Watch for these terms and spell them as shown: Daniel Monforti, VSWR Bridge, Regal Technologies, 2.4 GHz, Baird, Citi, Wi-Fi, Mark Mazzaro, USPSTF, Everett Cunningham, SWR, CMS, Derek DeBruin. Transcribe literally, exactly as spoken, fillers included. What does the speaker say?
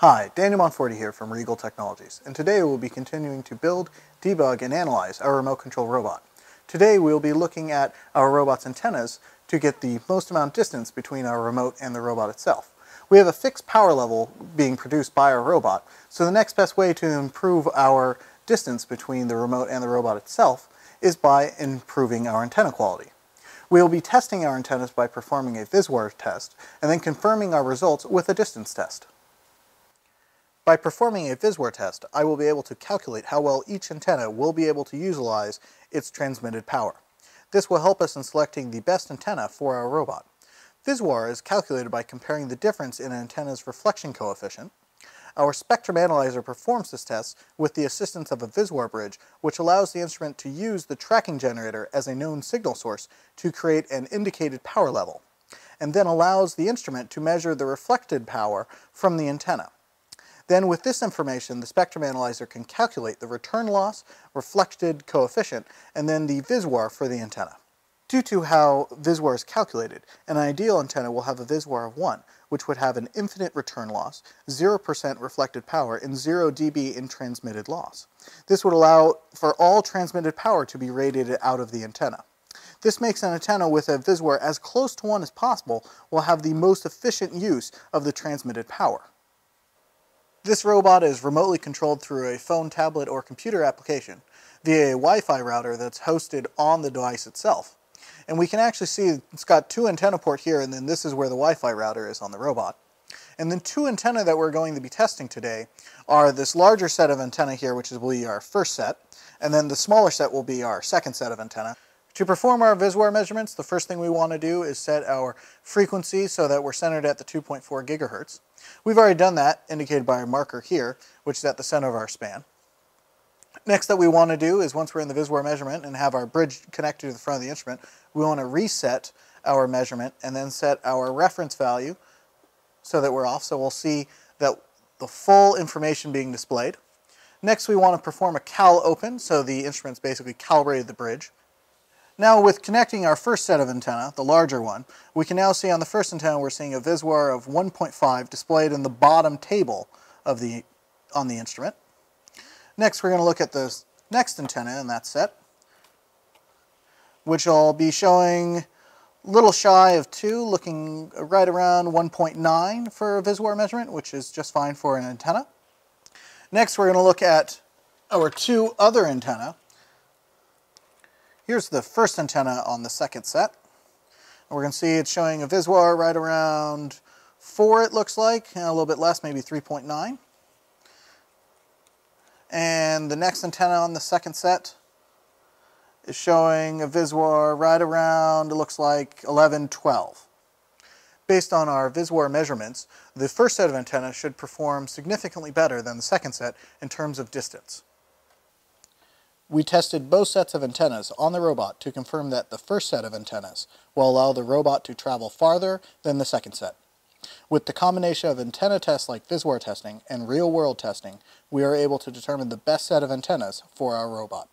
Hi, Daniel Monforti here from Regal Technologies, and today we'll be continuing to build, debug, and analyze our remote control robot. Today we'll be looking at our robot's antennas to get the most amount of distance between our remote and the robot itself. We have a fixed power level being produced by our robot, so the next best way to improve our distance between the remote and the robot itself is by improving our antenna quality. We will be testing our antennas by performing a V S W R test, and then confirming our results with a distance test. By performing a V S W R test, I will be able to calculate how well each antenna will be able to utilize its transmitted power. This will help us in selecting the best antenna for our robot. V S W R is calculated by comparing the difference in an antenna's reflection coefficient. Our spectrum analyzer performs this test with the assistance of a V S W R bridge, which allows the instrument to use the tracking generator as a known signal source to create an indicated power level, and then allows the instrument to measure the reflected power from the antenna. Then with this information, the spectrum analyzer can calculate the return loss, reflected coefficient, and then the V S W R for the antenna. Due to how V S W R is calculated, an ideal antenna will have a V S W R of one, which would have an infinite return loss, zero percent reflected power, and zero D B in transmitted loss. This would allow for all transmitted power to be radiated out of the antenna. This makes an antenna with a V S W R as close to one as possible will have the most efficient use of the transmitted power. This robot is remotely controlled through a phone, tablet, or computer application via a Wi-Fi router that's hosted on the device itself. And we can actually see it's got two antenna ports here, and then this is where the Wi-Fi router is on the robot. And the two antenna that we're going to be testing today are this larger set of antenna here, which will be our first set, and then the smaller set will be our second set of antenna. To perform our V S W R measurements, the first thing we want to do is set our frequency so that we're centered at the two point four gigahertz. We've already done that, indicated by our marker here, which is at the center of our span. Next that we want to do is, once we're in the V S W R measurement and have our bridge connected to the front of the instrument, we want to reset our measurement and then set our reference value so that we're off, so we'll see that the full information being displayed. Next we want to perform a cal open, so the instrument's basically calibrated the bridge. Now with connecting our first set of antenna, the larger one, we can now see on the first antenna we're seeing a V S W R of one point five displayed in the bottom table of the, on the instrument. Next we're going to look at the next antenna in that set, which I'll be showing a little shy of two, looking right around one point nine for a V S W R measurement, which is just fine for an antenna. Next we're going to look at our two other antenna. Here's the first antenna on the second set. And we're going to see it's showing a V S W R right around four, it looks like, a little bit less, maybe three point nine. And the next antenna on the second set is showing a V S W R right around, it looks like, eleven, twelve. Based on our V S W R measurements, the first set of antennas should perform significantly better than the second set in terms of distance. We tested both sets of antennas on the robot to confirm that the first set of antennas will allow the robot to travel farther than the second set. With the combination of antenna tests like V S W R testing and real-world testing, we are able to determine the best set of antennas for our robot.